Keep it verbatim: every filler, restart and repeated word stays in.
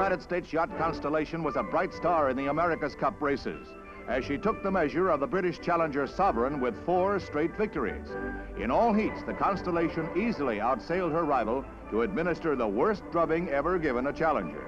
United States yacht Constellation was a bright star in the America's Cup races, as she took the measure of the British challenger Sovereign with four straight victories. In all heats, the Constellation easily outsailed her rival to administer the worst drubbing ever given a challenger.